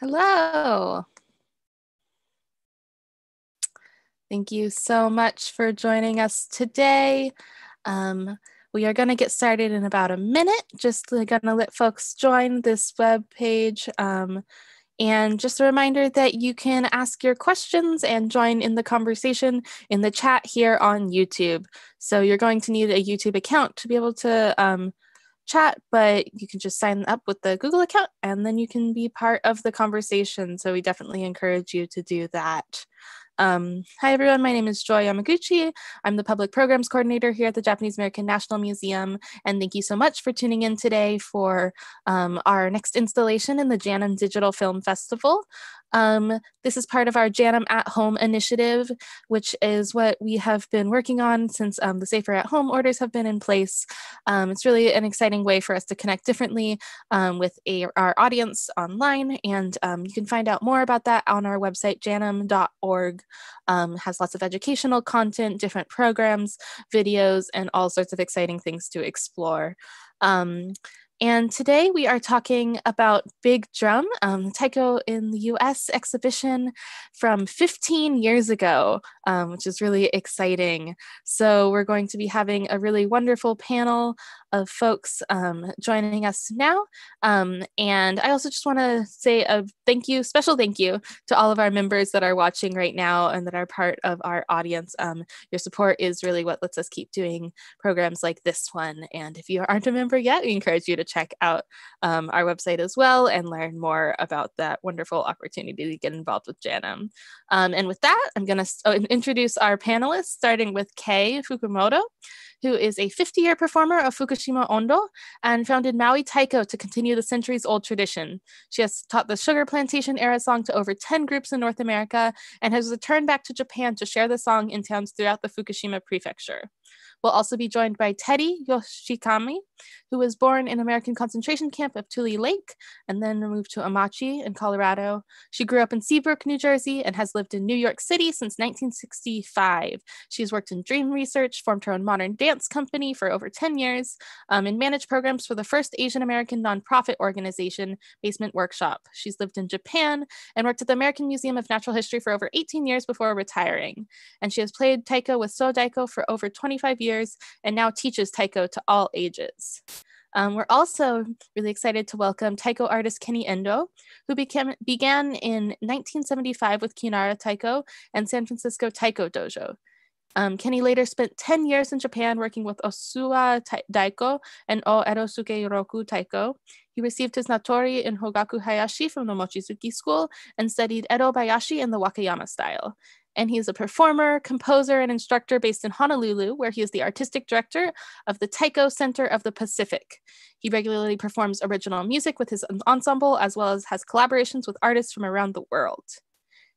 Hello. Thank you so much for joining us today. We are going to get started in about a minute. Just going to let folks join this web page. And just a reminder that you can ask your questions and join in the conversation in the chat here on YouTube. So you're going to need a YouTube account to be able to chat, but you can just sign up with the Google account and then you can be part of the conversation. So we definitely encourage you to do that. Hi everyone, my name is Joy Yamaguchi. I'm the Public Programs Coordinator here at the Japanese American National Museum, and thank you so much for tuning in today for our next installation in the JANM Digital Film Festival. This is part of our JANM at Home initiative, which is what we have been working on since the Safer at Home orders have been in place. It's really an exciting way for us to connect differently with our audience online, and you can find out more about that on our website, janm.org. Has lots of educational content, different programs, videos, and all sorts of exciting things to explore. And today we are talking about Big Drum, Taiko in the US exhibition from 15 years ago, which is really exciting. So we're going to be having a really wonderful panel of folks joining us now. And I also just want to say a thank you, special thank you to all of our members that are watching right now and that are part of our audience. Your support is really what lets us keep doing programs like this one. And if you aren't a member yet, we encourage you to check out our website as well and learn more about that wonderful opportunity to get involved with JANM. And with that, I'm going to introduce our panelists, starting with Kay Fukumoto, who is a 50-year performer of Fukushima Ondo and founded Maui Taiko to continue the centuries-old tradition. She has taught the sugar plantation era song to over 10 groups in North America and has returned back to Japan to share the song in towns throughout the Fukushima Prefecture. We'll also be joined by Teddy Yoshikami, who was born in American concentration camp of Tule Lake and then moved to Amache in Colorado. She grew up in Seabrook, New Jersey, and has lived in New York City since 1965. She's worked in dream research, formed her own modern dance company for over 10 years, and managed programs for the first Asian American nonprofit organization, Basement Workshop. She's lived in Japan and worked at the American Museum of Natural History for over 18 years before retiring. And she has played Taiko with Soh Daiko for over 25 years and now teaches Taiko to all ages. We're also really excited to welcome Taiko artist Kenny Endo, who began in 1975 with Kinnara Taiko and San Francisco Taiko Dojo. Kenny later spent 10 years in Japan working with Osuwa Daiko and O Erosuke Roku Taiko. He received his Natori in Hogaku Hayashi from the Mochizuki School and studied Edo Bayashi in the Wakayama style. And he is a performer, composer, and instructor based in Honolulu, where he is the artistic director of the Taiko Center of the Pacific. He regularly performs original music with his ensemble, as well as has collaborations with artists from around the world.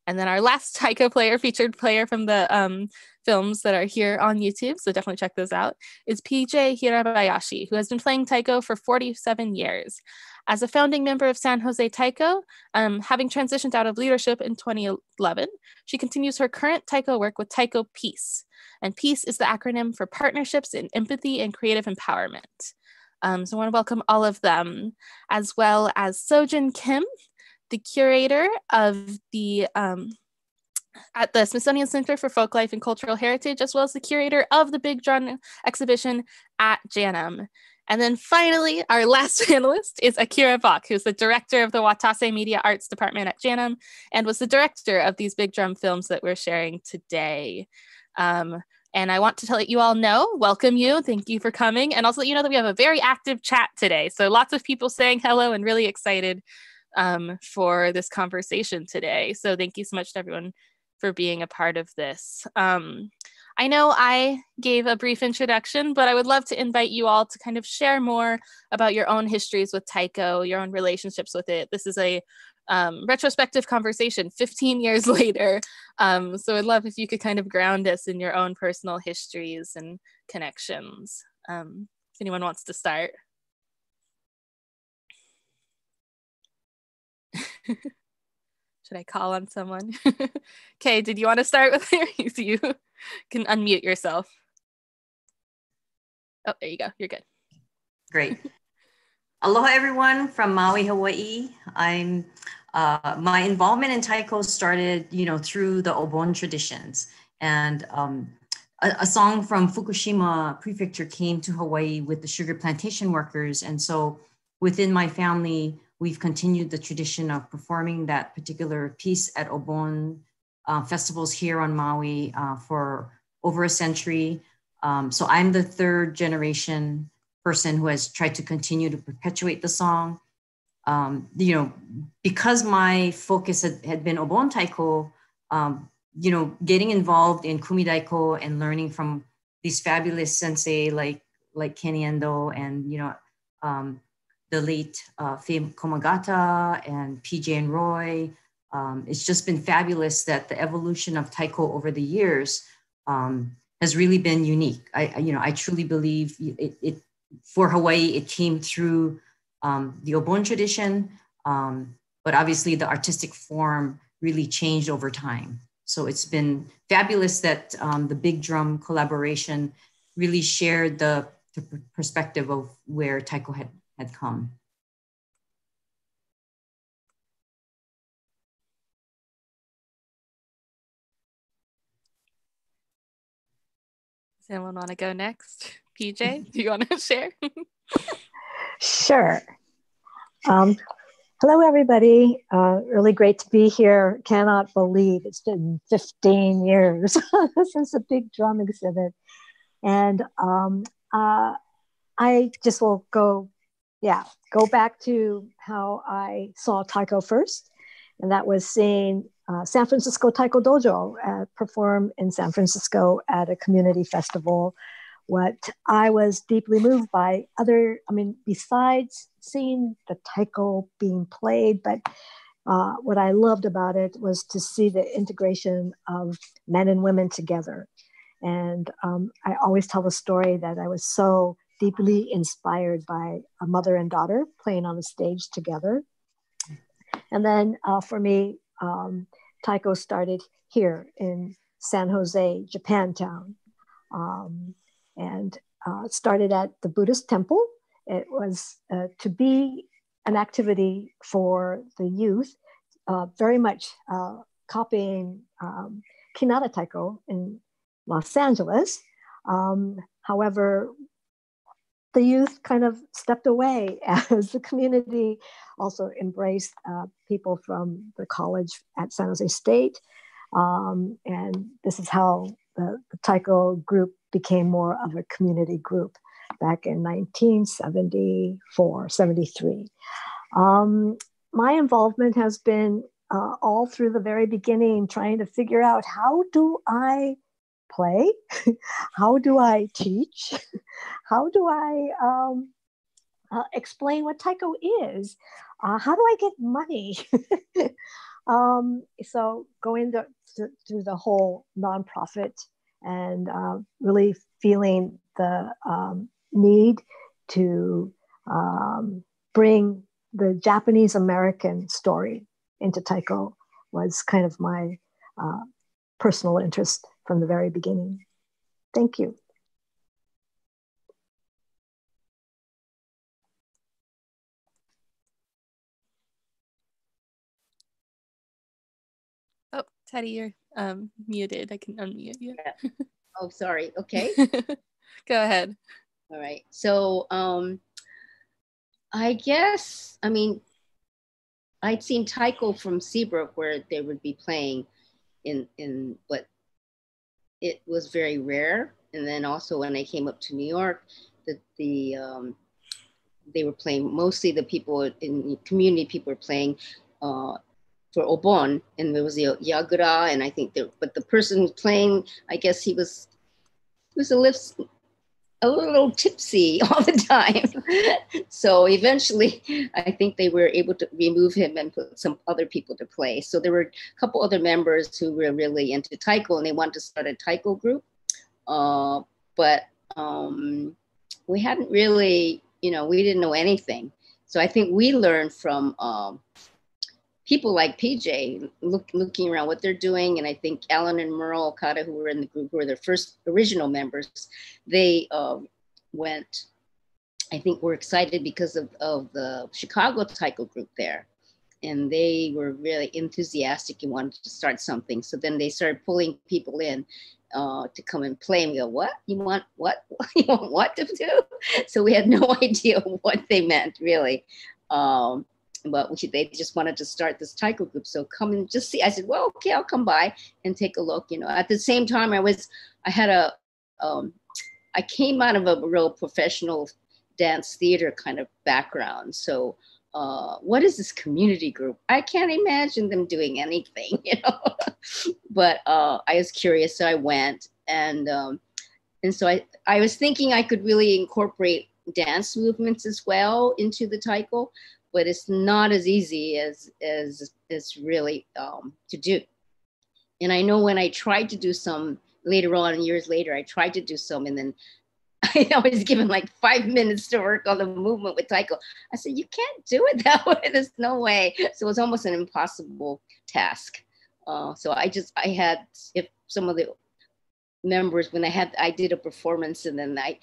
And then our last Taiko player, featured player from the films that are here on YouTube, so definitely check those out, is PJ Hirabayashi, who has been playing Taiko for 47 years. As a founding member of San Jose Taiko, having transitioned out of leadership in 2011, she continues her current Taiko work with Taiko PEACE. And PEACE is the acronym for Partnerships in Empathy and Creative Empowerment. So I want to welcome all of them, as well as Sojin Kim, the curator of the at the Smithsonian Center for Folklife and Cultural Heritage, as well as the curator of the Big Drum exhibition at JANM. And then finally, our last panelist is Akira Boch, who's the director of the Watase Media Arts Department at JANM and was the director of these Big Drum films that we're sharing today. And I want to let you all know, welcome you, thank you for coming, and also let you know that we have a very active chat today. So lots of people saying hello and really excited for this conversation today. So thank you so much to everyone for being a part of this. I know I gave a brief introduction, but I would love to invite you all to kind of share more about your own histories with Taiko, your own relationships with it. This is a retrospective conversation 15 years later. So I'd love if you could kind of ground us in your own personal histories and connections. If anyone wants to start. Should I call on someone? Kay, did you want to start with it? You can unmute yourself. Oh, there you go. You're good. Great. Aloha, everyone from Maui, Hawaii. I'm My involvement in Taiko started, through the Obon traditions. And a song from Fukushima Prefecture came to Hawaii with the sugar plantation workers. And so within my family, we've continued the tradition of performing that particular piece at Obon festivals here on Maui for over a century. So I'm the third generation person who has tried to continue to perpetuate the song. Because my focus had been Obon Taiko, getting involved in Kumi Daiko and learning from these fabulous sensei like Kenny Endo and, the late Fame Komagata and PJ and Roy. It's just been fabulous that the evolution of Taiko over the years has really been unique. I truly believe it for Hawaii, it came through the Obon tradition, but obviously the artistic form really changed over time. So it's been fabulous that the Big Drum collaboration really shared the perspective of where Taiko had come. Does anyone want to go next? PJ, do you want to share? Sure. Hello, everybody. Really great to be here. Cannot believe it's been 15 years since the Big Drum exhibit. And I just will go back to how I saw Taiko first. And that was seeing San Francisco Taiko Dojo perform in San Francisco at a community festival. What I was deeply moved by besides seeing the Taiko being played, but what I loved about it was to see the integration of men and women together. And I always tell the story that I was so deeply inspired by a mother and daughter playing on a stage together. And then for me, Taiko started here in San Jose, Japantown, and it started at the Buddhist temple. It was to be an activity for the youth, very much copying Kinnara Taiko in Los Angeles. However, the youth kind of stepped away as the community also embraced people from the college at San Jose State. And this is how the Taiko group became more of a community group back in 1974, 73. My involvement has been all through the very beginning, trying to figure out how do I play? How do I teach? How do I explain what Taiko is? How do I get money? So going through the whole nonprofit and really feeling the need to bring the Japanese American story into Taiko was kind of my personal interest from the very beginning. Thank you. Oh, Teddy, you're muted. I can unmute you. Yeah. Oh, sorry. Okay. Go ahead. All right. So I'd seen Taiko from Seabrook where they would be playing in what it was very rare. And then also when I came up to New York, they were playing, mostly the people in the community, people were playing for Obon, and there was the Yagura, and I think but the person who's playing, I guess he was a little tipsy all the time. So eventually, I think they were able to remove him and put some other people to play. So there were a couple other members who were really into Taiko, and they wanted to start a Taiko group. But we hadn't really, we didn't know anything. So I think we learned from people like PJ, looking around what they're doing. And I think Alan and Merle Okada, who were in the group, who were their first original members, they I think were excited because of the Chicago Taiko group there. and they were really enthusiastic and wanted to start something. So then they started pulling people in to come and play, and we go, what? You want what? You want what to do? So we had no idea what they meant, really. But they just wanted to start this taiko group. So come and just see. I said, well, okay, I'll come by and take a look. You know, at the same time, I came out of a real professional dance theater kind of background. So what is this community group? I can't imagine them doing anything, you know, but I was curious. So I went, and so I was thinking I could really incorporate dance movements as well into the taiko, but it's not as easy as really to do. And I know when I tried to do some later on, years later, I tried to do some, and then I was given like 5 minutes to work on the movement with taiko. I said, you can't do it that way. There's no way. So it was almost an impossible task. So I had, if some of the members, when I did a performance, and then I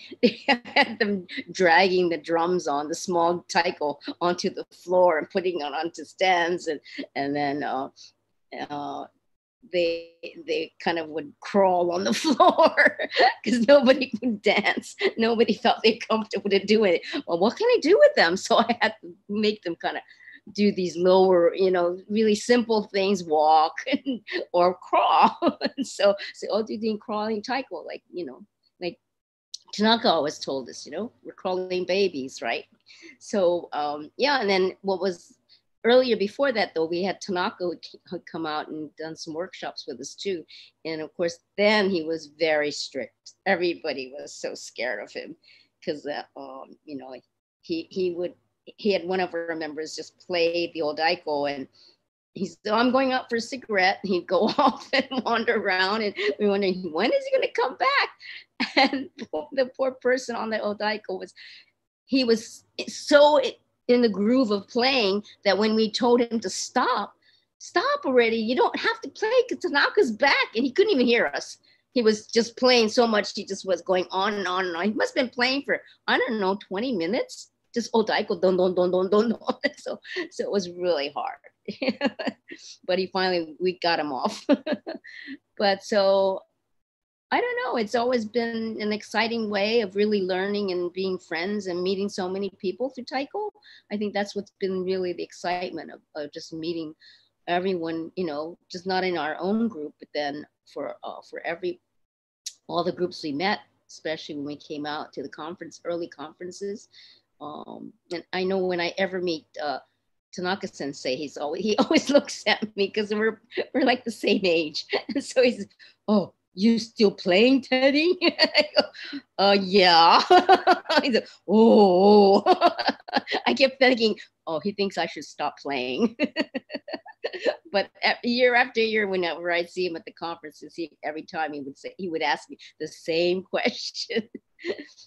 had them dragging the drums on the small taiko onto the floor and putting it onto stands, and then they kind of would crawl on the floor because nobody would dance. Nobody felt they were comfortable to do it. Well, what can I do with them? So I had to make them kind of do these lower, you know, really simple things, walk or crawl. And so oh, do the crawling taiko, like, you know, like Tanaka always told us, you know, we're crawling babies, right? So yeah, and then what was earlier before that, though, we had Tanaka who had come out and done some workshops with us too. And of course, then he was very strict. Everybody was so scared of him because, you know, he had one of our members just play the old taiko, and he said, I'm going out for a cigarette. And he'd go off and wander around, and we were wondering, when is he going to come back? And the poor person on the old taiko was so in the groove of playing that when we told him to stop already, you don't have to play because Tanaka's back, and he couldn't even hear us. He was just playing so much, he just was going on and on and on. He must have been playing for, I don't know, 20 minutes. Just old taiko, don. So it was really hard. But we got him off. But so, I don't know, it's always been an exciting way of really learning and being friends and meeting so many people through taiko. I think that's what's been really the excitement of just meeting everyone, you know, just not in our own group, but then for all the groups we met, especially when we came out to the conference, early conferences. And I know when I ever meet Tanaka Sensei, he always looks at me because we're like the same age. And so he's, oh, you still playing, Teddy? I go, yeah. He's like, oh. I kept thinking, oh, he thinks I should stop playing. But year after year, whenever I'd see him at the conferences, every time he would ask me the same question.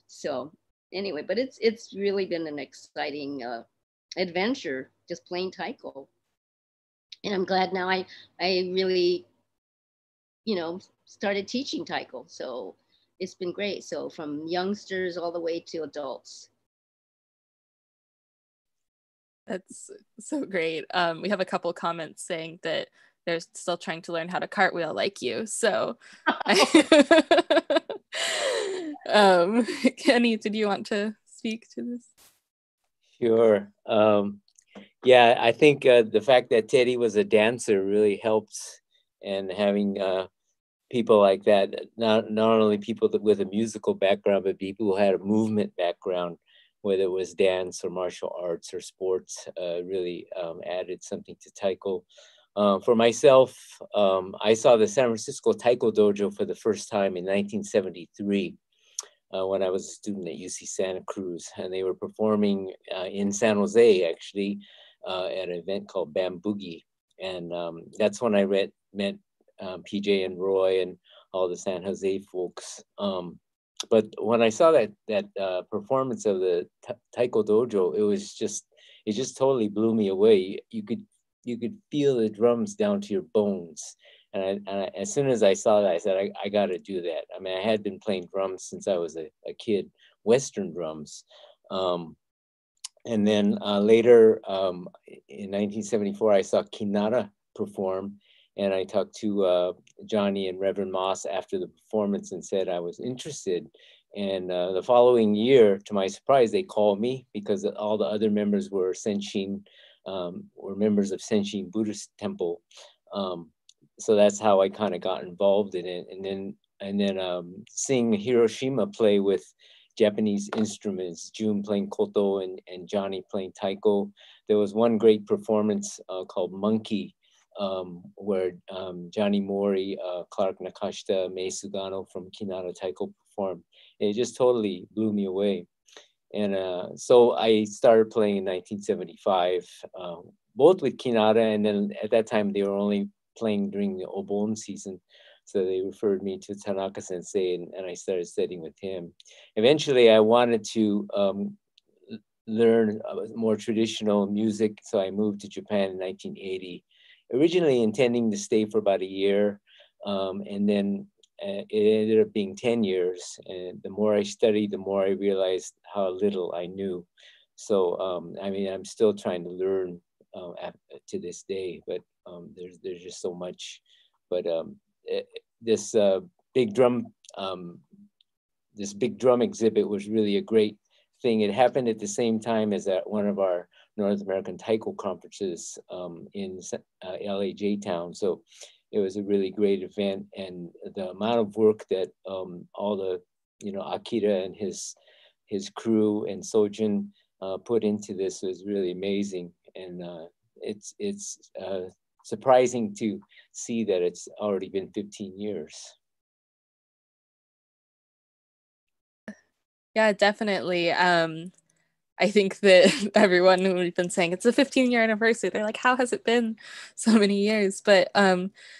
So anyway, but it's really been an exciting adventure, just playing taiko. And I'm glad now I really, you know, started teaching taiko. So it's been great. So from youngsters all the way to adults. That's so great. We have a couple comments saying that they're still trying to learn how to cartwheel like you. So Kenny, did you want to speak to this? Sure. Yeah, I think the fact that Teddy was a dancer really helped, and having people like that, not only people that with a musical background, but people who had a movement background, whether it was dance or martial arts or sports, really added something to taiko. For myself, I saw the San Francisco Taiko Dojo for the first time in 1973 when I was a student at UC Santa Cruz, and they were performing in San Jose, actually, at an event called Bamboogie. And that's when I met PJ and Roy and all the San Jose folks. But when I saw that performance of the Taiko Dojo, it just totally blew me away. You could feel the drums down to your bones. And as soon as I saw that, I said, I got to do that. I mean, I had been playing drums since I was a kid, Western drums. And then later in 1974, I saw Kinnara perform, and I talked to Johnny and Reverend Moss after the performance and said I was interested. And the following year, to my surprise, they called me because all the other members were Senshin, were members of Senshin Buddhist Temple. So that's how I kind of got involved in it. And then seeing Hiroshima play with Japanese instruments, June playing koto and Johnny playing taiko. There was one great performance called Monkey, where Johnny Mori, Clark Nakashita, Mei Sugano from Kinnara Taiko performed. It just totally blew me away. And so I started playing in 1975, both with Kinnara, and then at that time they were only playing during the Obon season. So they referred me to Tanaka Sensei, and I started studying with him. Eventually, I wanted to learn more traditional music, so I moved to Japan in 1980, originally intending to stay for about a year, and then it ended up being 10 years. And the more I studied, the more I realized how little I knew. So, I mean, I'm still trying to learn to this day, but there's just so much. But this big drum exhibit was really a great thing. It happened at the same time as at one of our North American Taiko conferences in LA J-Town. So it was a really great event, and the amount of work that all the, you know, Akira and his crew and Sojin put into this was really amazing. And it's surprising to see that it's already been 15 years. Yeah, definitely. I think that everyone who we've been saying it's a 15-year anniversary, they're like, how has it been so many years? But I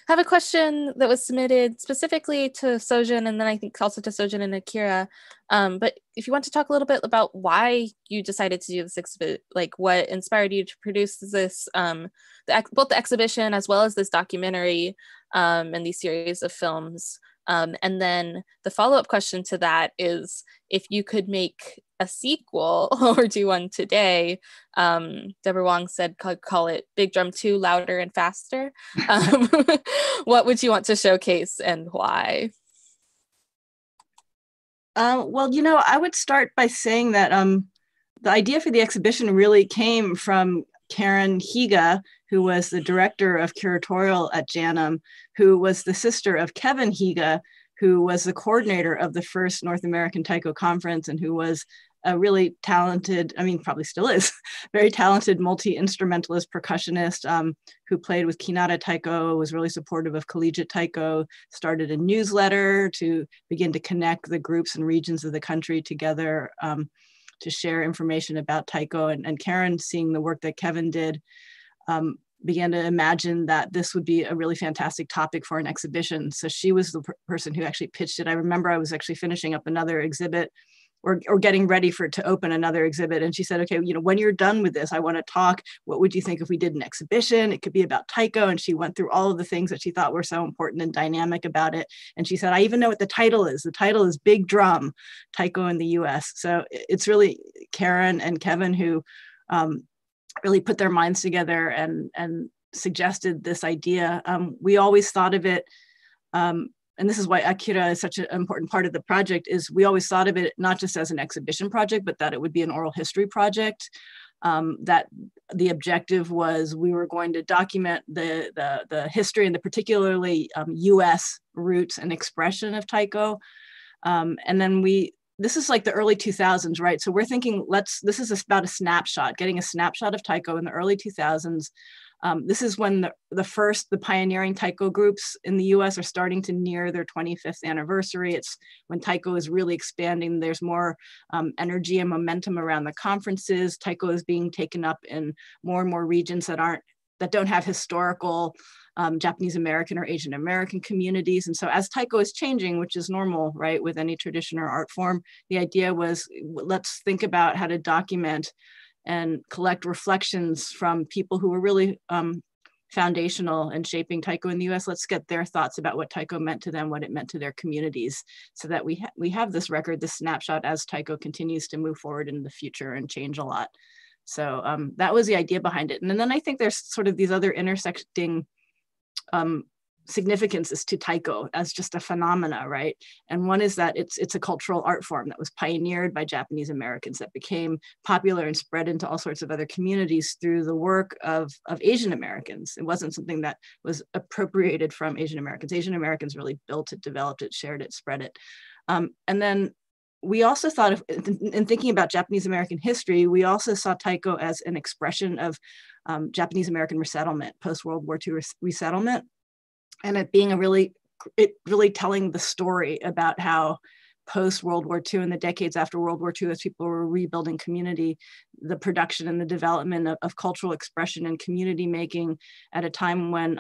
have a question that was submitted specifically to Sojin, and then I think also to Sojin and Akira. But if you want to talk a little bit about why you decided to do this exhibit, like what inspired you to produce this, both the exhibition as well as this documentary and these series of films. And then the follow-up question to that is, if you could make a sequel or do one today, Deborah Wong said, call it Big Drum 2, Louder and Faster. What would you want to showcase and why? Well, you know, I would start by saying that the idea for the exhibition really came from Karen Higa, who was the director of curatorial at JANM, who was the sister of Kevin Higa, who was the coordinator of the first North American Taiko Conference, and who was a really talented, I mean, probably still is, very talented multi-instrumentalist percussionist who played with Kinnara Taiko, was really supportive of collegiate Taiko, started a newsletter to begin to connect the groups and regions of the country together to share information about Taiko. And Karen, seeing the work that Kevin did, began to imagine that this would be a really fantastic topic for an exhibition. So she was the person who actually pitched it. I remember I was actually finishing up another exhibit or getting ready for to open another exhibit. And she said, okay, you know, when you're done with this, I want to talk. What would you think if we did an exhibition? It could be about Taiko. And she went through all of the things that she thought were so important and dynamic about it. And she said, I even know what the title is. The title is Big Drum, Taiko in the US. So it's really Karen and Kevin who really put their minds together and suggested this idea. We always thought of it, and this is why Akira is such an important part of the project, is we always thought of it not just as an exhibition project, but that it would be an oral history project, that the objective was we were going to document the history and the particularly US roots and expression of Taiko. And then this is like the early 2000s, right? So we're thinking, this is about a snapshot, getting a snapshot of Taiko in the early 2000s. This is when the pioneering Taiko groups in the US are starting to near their 25th anniversary. It's when Taiko is really expanding. There's more energy and momentum around the conferences. Taiko is being taken up in more and more regions that don't have historical Japanese American or Asian American communities. And so as Taiko is changing, which is normal, right, with any tradition or art form, the idea was, let's think about how to document and collect reflections from people who were really foundational in shaping Taiko in the US. Let's get their thoughts about what Taiko meant to them, what it meant to their communities, so that we have this record, this snapshot as Taiko continues to move forward in the future and change a lot. So that was the idea behind it. And then I think there's sort of these other intersecting significances to Taiko as just a phenomena, right? And one is that it's a cultural art form that was pioneered by Japanese Americans that became popular and spread into all sorts of other communities through the work of Asian Americans. It wasn't something that was appropriated from Asian Americans. Asian Americans really built it, developed it, shared it, spread it. And then we also thought of, in thinking about Japanese American history, we also saw Taiko as an expression of Japanese American resettlement, post-World War II resettlement. And it being a really, it really telling the story about how post-World War II and the decades after World War II, as people were rebuilding community, the production and the development of cultural expression and community making at a time when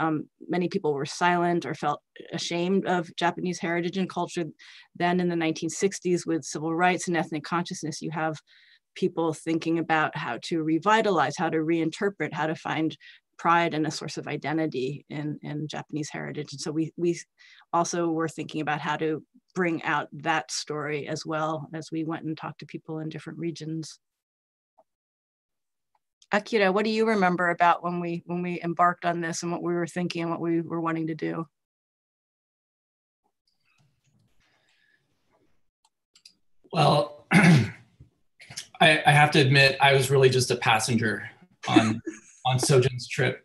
many people were silent or felt ashamed of Japanese heritage and culture. Then in the 1960s with civil rights and ethnic consciousness, you have people thinking about how to revitalize, how to reinterpret, how to find pride and a source of identity in Japanese heritage. And so we also were thinking about how to bring out that story as well as we went and talked to people in different regions. Akira, what do you remember about when we embarked on this and what we were thinking and what we were wanting to do? Well, I have to admit, I was really just a passenger on Sojin's trip.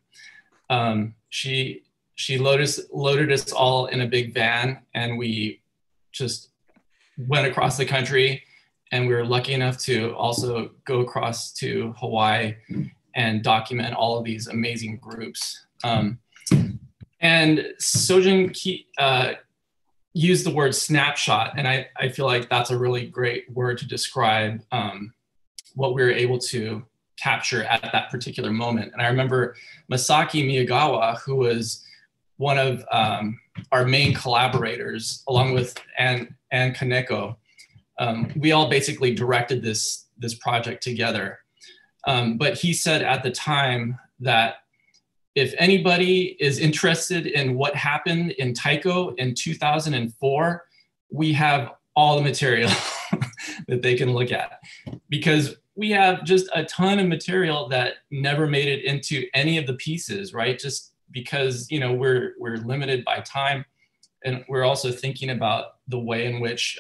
She loaded us all in a big van and we just went across the country, and we were lucky enough to also go across to Hawaii and document all of these amazing groups. And Sojin used the word snapshot, and I feel like that's a really great word to describe what we were able to capture at that particular moment. And I remember Masaki Miyagawa, who was one of our main collaborators, along with Ann Kaneko. We all basically directed this project together. But he said at the time that if anybody is interested in what happened in Taiko in 2004, we have all the material that they can look at, because we have just a ton of material that never made it into any of the pieces, right? Just because, you know, we're limited by time, and we're also thinking about the way in which,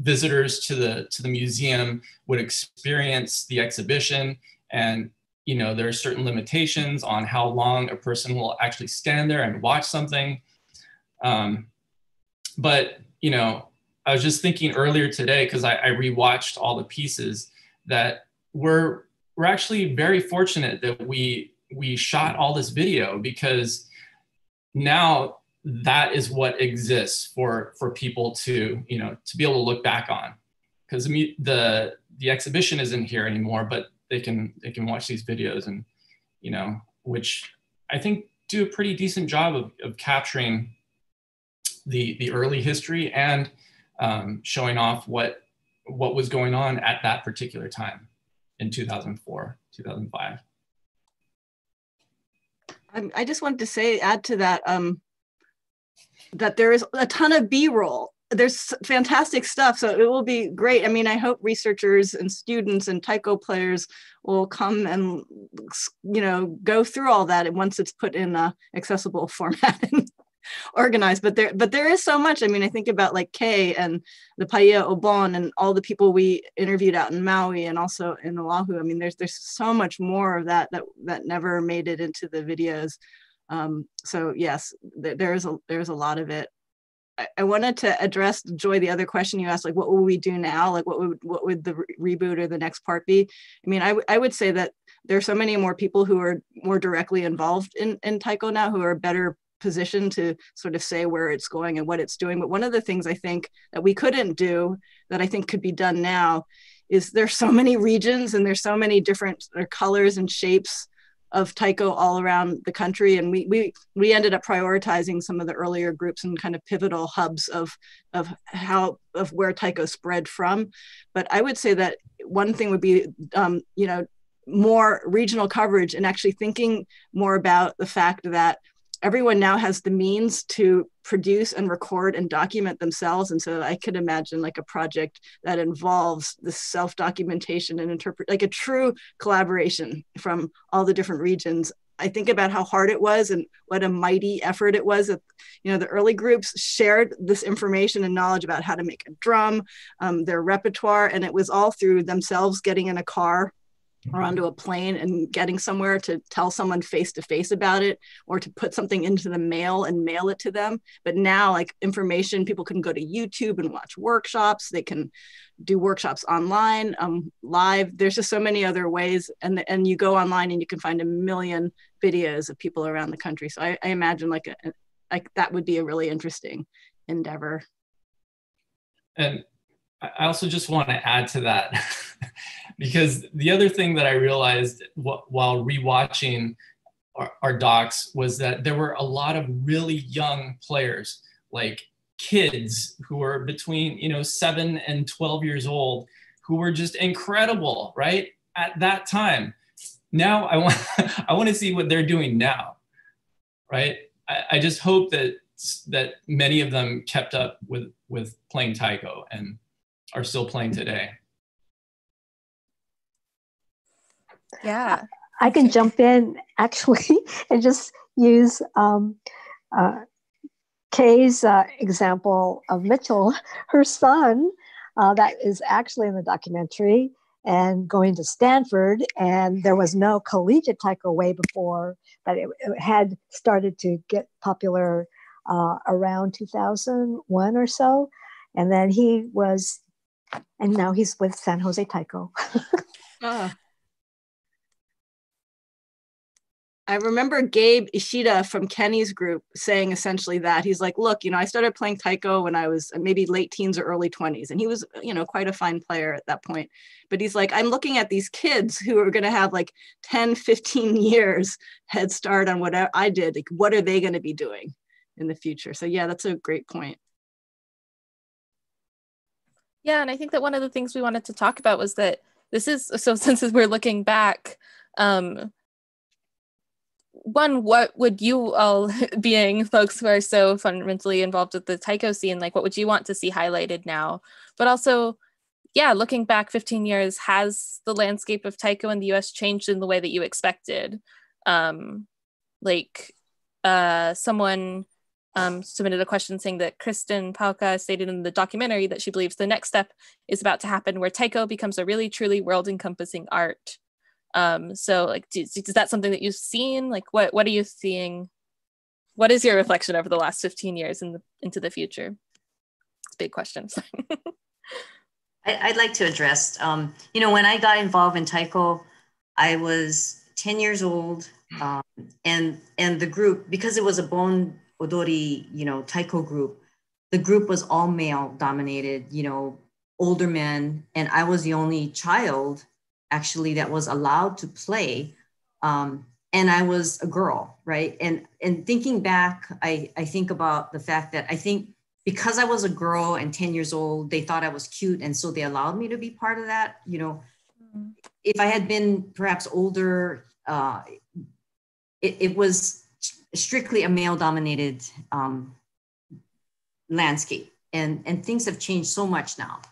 visitors to the museum would experience the exhibition, and you know there are certain limitations on how long a person will actually stand there and watch something. But you know, I was just thinking earlier today, because I rewatched all the pieces, that we're actually very fortunate that we shot all this video, because now that is what exists for people to, you know, to be able to look back on, because the exhibition isn't here anymore, but they can watch these videos, and you know, which I think do a pretty decent job of capturing the early history and showing off what was going on at that particular time in 2004, 2005. I just wanted to add to that, that there is a ton of B-roll. There's fantastic stuff, so it will be great. I mean, I hope researchers and students and taiko players will come and, you know, go through all that once it's put in a accessible format. Organized, but there is so much. I mean, I think about like Kay and the Paia Obon and all the people we interviewed out in Maui and also in Oahu. I mean, there's so much more of that never made it into the videos. So yes, there's a lot of it. I wanted to address, Joy, the other question you asked, like, what will we do now? Like, what would the reboot or the next part be? I mean, I would say that there are so many more people who are more directly involved in Taiko now, who are better position to sort of say where it's going and what it's doing. But one of the things I think that we couldn't do that I think could be done now is there's so many regions and there's so many different colors and shapes of Taiko all around the country. And we ended up prioritizing some of the earlier groups and kind of pivotal hubs of where Taiko spread from. But I would say that one thing would be, you know, more regional coverage and actually thinking more about the fact that everyone now has the means to produce and record and document themselves. And so I could imagine like a project that involves the self-documentation and interpret, like a true collaboration from all the different regions. I think about how hard it was and what a mighty effort it was that, you know, the early groups shared this information and knowledge about how to make a drum, their repertoire, and it was all through themselves getting in a car or onto a plane and getting somewhere to tell someone face-to-face about it or to put something into the mail and mail it to them. But now, like, information, people can go to YouTube and watch workshops. They can do workshops online, live. There's just so many other ways. And you go online and you can find a million videos of people around the country. So I imagine like that would be a really interesting endeavor. And I also just want to add to that because the other thing that I realized while rewatching our docs was that there were a lot of really young players, like kids who were between, you know, 7 and 12 years old, who were just incredible, right? At that time. Now I want to see what they're doing now, right? I just hope that many of them kept up with playing taiko and are still playing today. Yeah, I can jump in actually and just use Kay's example of Mitchell, her son, that is actually in the documentary, and going to Stanford, and there was no collegiate taiko way before, but it had started to get popular around 2001 or so, and then he was, and now he's with San Jose Taiko. I remember Gabe Ishida from Kenny's group saying essentially that he's like, look, you know, I started playing taiko when I was maybe late teens or early 20s. And he was, you know, quite a fine player at that point. But he's like, I'm looking at these kids who are going to have like 10, 15 years head start on what I did. Like, what are they going to be doing in the future? So yeah, that's a great point. Yeah, and I think that one of the things we wanted to talk about was that this is, so since we're looking back, one, what would you all, being folks who are so fundamentally involved with the taiko scene, like what would you want to see highlighted now? But also, yeah, looking back 15 years, has the landscape of taiko in the US changed in the way that you expected? Someone submitted a question saying that Kristen Palka stated in the documentary that she believes the next step is about to happen where taiko becomes a really truly world-encompassing art. So like, is that something that you've seen? Like, what are you seeing? What is your reflection over the last 15 years and into the future? It's a big question. I'd like to address, you know, when I got involved in taiko, I was 10 years old, and the group, because it was a Bon Odori, you know, taiko group, the group was all male dominated, you know, older men. And I was the only child actually that was allowed to play. And I was a girl, right? And thinking back, I think about the fact that I think because I was a girl and 10 years old, they thought I was cute. And so they allowed me to be part of that. You know, if I had been perhaps older, it was strictly a male dominated landscape. And things have changed so much now.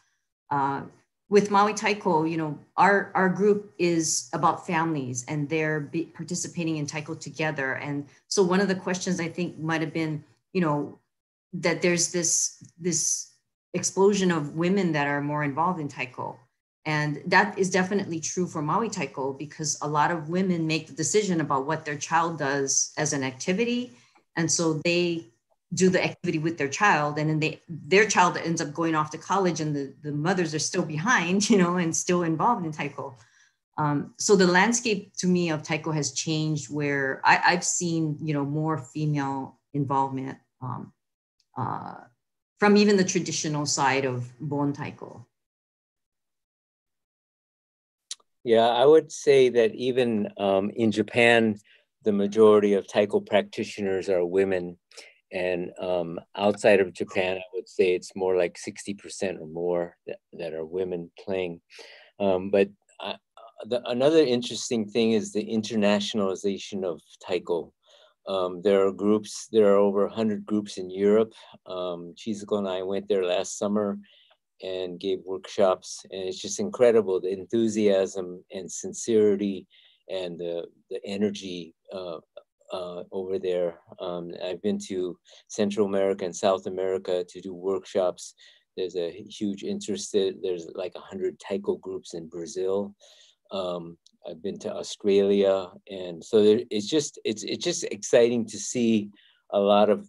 With Maui Taiko, you know, our group is about families and they're participating in taiko together. And so one of the questions I think might've been, you know, that there's this explosion of women that are more involved in taiko. And that is definitely true for Maui Taiko because a lot of women make the decision about what their child does as an activity. And so they do the activity with their child, and then their child ends up going off to college, and the mothers are still behind, you know, and still involved in taiko. So the landscape to me of taiko has changed where I've seen, you know, more female involvement from even the traditional side of Bon Taiko. Yeah, I would say that even in Japan, the majority of taiko practitioners are women. And outside of Japan, I would say it's more like 60% or more that are women playing. But another interesting thing is the internationalization of taiko. There are groups, there are over 100 groups in Europe. Chizuko and I went there last summer and gave workshops, and it's just incredible, the enthusiasm and sincerity and the energy over there. I've been to Central America and South America to do workshops. There's a huge interest. There's like 100 Taiko groups in Brazil. I've been to Australia, and so there, it's just exciting to see a lot of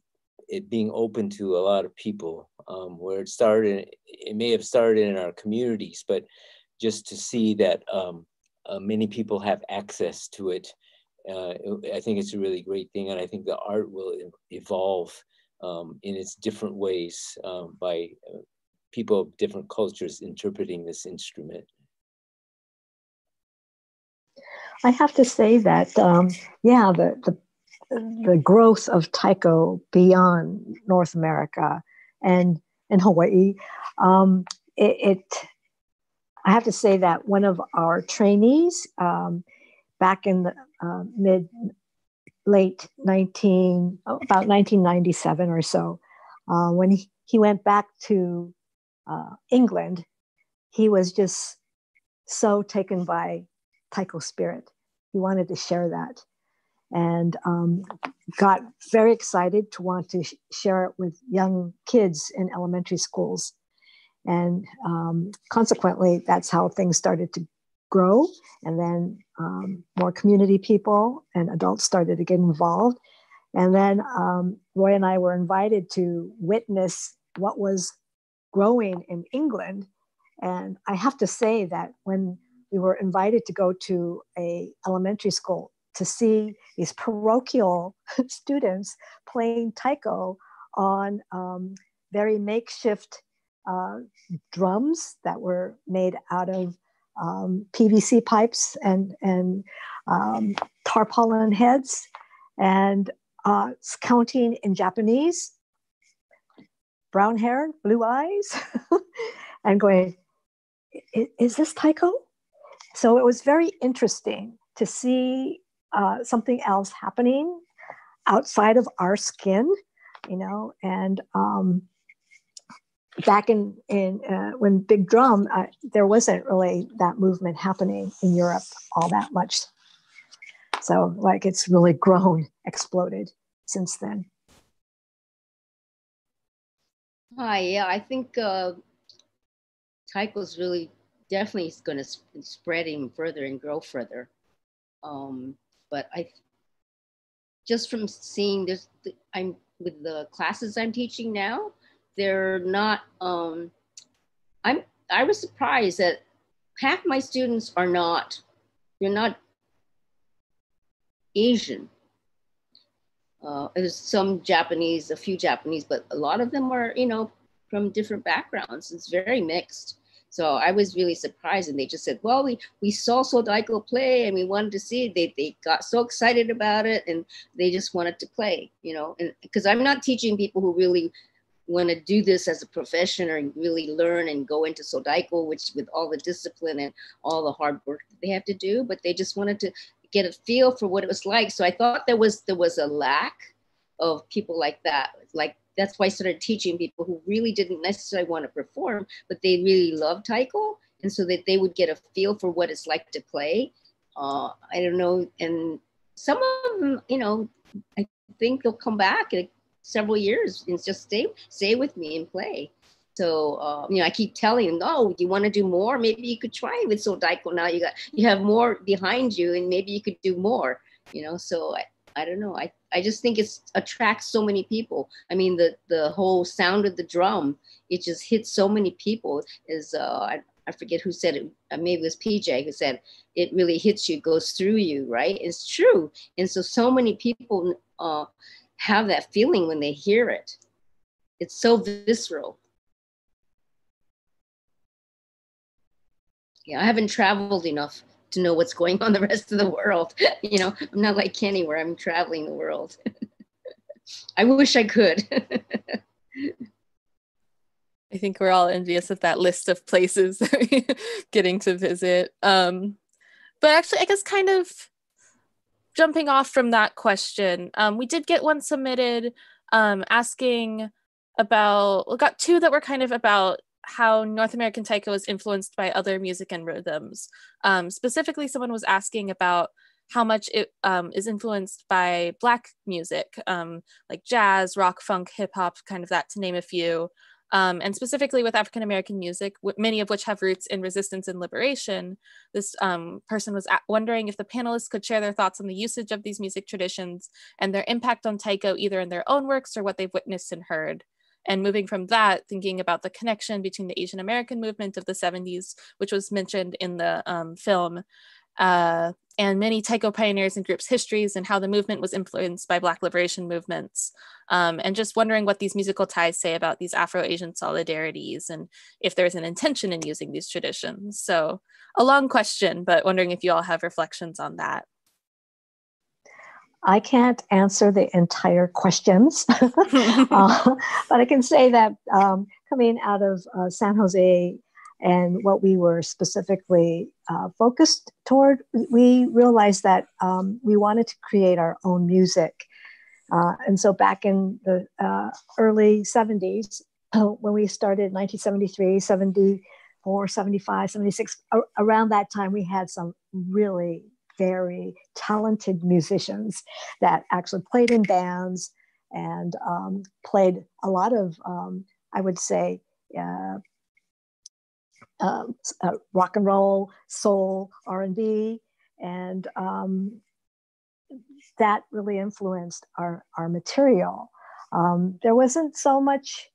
it being open to a lot of people. Where it started, it may have started in our communities, but just to see that many people have access to it, I think it's a really great thing, and I think the art will evolve in its different ways by people of different cultures interpreting this instrument. I have to say that, yeah, the growth of Taiko beyond North America and in Hawaii, I have to say that one of our trainees back in the about 1997 or so, when he went back to England, he was just so taken by Taiko spirit. He wanted to share that, and got very excited to want to share it with young kids in elementary schools. And consequently, that's how things started to grow. And then more community people and adults started to get involved. And then Roy and I were invited to witness what was growing in England. And I have to say that when we were invited to go to an elementary school to see these parochial students playing Taiko on very makeshift drums that were made out of PVC pipes and tarpaulin heads, and counting in Japanese, brown hair, blue eyes, and going, is this Taiko? So it was very interesting to see something else happening outside of our skin, you know. And back in when Big Drum, there wasn't really that movement happening in Europe all that much. So like it's really grown, exploded since then. Yeah, I think Taiko's really definitely going to spread even further and grow further. But I, just from seeing this, I'm with the classes I'm teaching now, they're not, I was surprised that half my students are not, you're not Asian. There's some Japanese, a few Japanese, but a lot of them are, you know, from different backgrounds. It's very mixed. So I was really surprised, and they just said, well, we saw Soh Daiko play and we wanted to see it. They got so excited about it and they just wanted to play, you know, and because I'm not teaching people who really want to do this as a profession or really learn and go into Soh Daiko, which with all the discipline and all the hard work that they have to do, but they just wanted to get a feel for what it was like. So I thought there was a lack of people like that, like that's why I started teaching people who really didn't necessarily want to perform, but they really love Taiko, and so that they would get a feel for what it's like to play. I don't know, and some of them, you know, I think they'll come back in several years and just stay with me and play. So you know, I keep telling them, "Oh, you want to do more? Maybe you could try with Soh Daiko. Now you have more behind you, and maybe you could do more." You know, so I don't know. I just think it attracts so many people. I mean, the whole sound of the drum, it just hits so many people. Is I forget who said it. Maybe it was PJ who said, it really hits you, goes through you, right? It's true. And so many people have that feeling when they hear it. It's so visceral. Yeah, I haven't traveled enough to know what's going on the rest of the world. You know, I'm not like Kenny where I'm traveling the world. I wish I could. I think we're all envious of that list of places getting to visit. But actually, I guess kind of jumping off from that question, we did get one submitted asking about, we got two that were kind of about how North American Taiko is influenced by other music and rhythms. Specifically, someone was asking about how much it is influenced by Black music, like jazz, rock, funk, hip hop, kind of that, to name a few. And specifically with African-American music, many of which have roots in resistance and liberation, this person was wondering if the panelists could share their thoughts on the usage of these music traditions and their impact on Taiko, either in their own works or what they've witnessed and heard. And moving from that, thinking about the connection between the Asian American movement of the 70s, which was mentioned in the film, and many Taiko pioneers and groups' histories and how the movement was influenced by Black liberation movements. And just wondering what these musical ties say about these Afro-Asian solidarities and if there's an intention in using these traditions. So a long question, but wondering if you all have reflections on that. I can't answer the entire questions, but I can say that coming out of San Jose, and what we were specifically focused toward, we realized that we wanted to create our own music. And so back in the early 70s, when we started 1973, 74, 75, 76, around that time, we had some really very talented musicians that actually played in bands and played a lot of, I would say, rock and roll, soul, R&B, and that really influenced our material. There wasn't so much,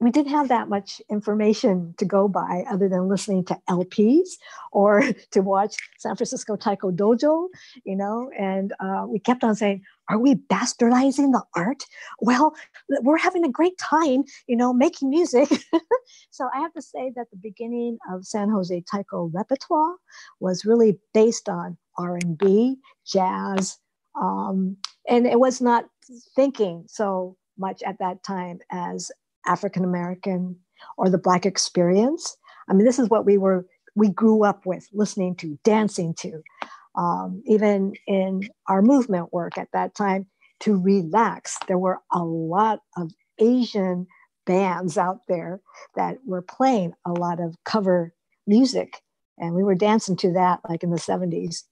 we didn't have that much information to go by other than listening to LPs or to watch San Francisco Taiko Dojo, you know, and we kept on saying, are we bastardizing the art? Well, we're having a great time, you know, making music. So I have to say that the beginning of San Jose Taiko repertoire was really based on R&B, jazz, and it was not thinking so much at that time as African-American or the Black experience. I mean, this is what we grew up with, listening to, dancing to. Even in our movement work at that time, to relax, there were a lot of Asian bands out there that were playing a lot of cover music. And we were dancing to that like in the 70s.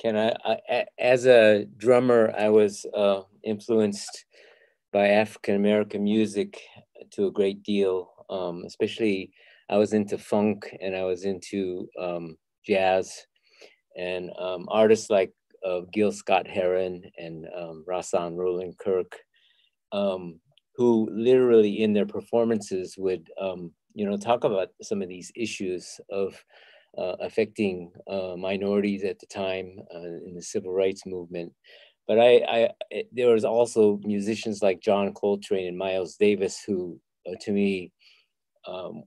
Can I as a drummer, I was influenced by African-American music to a great deal. Especially I was into funk and I was into jazz and artists like Gil Scott-Heron and Rahsaan Roland Kirk, who literally in their performances would, you know, talk about some of these issues of affecting minorities at the time in the civil rights movement. But there was also musicians like John Coltrane and Miles Davis who, to me,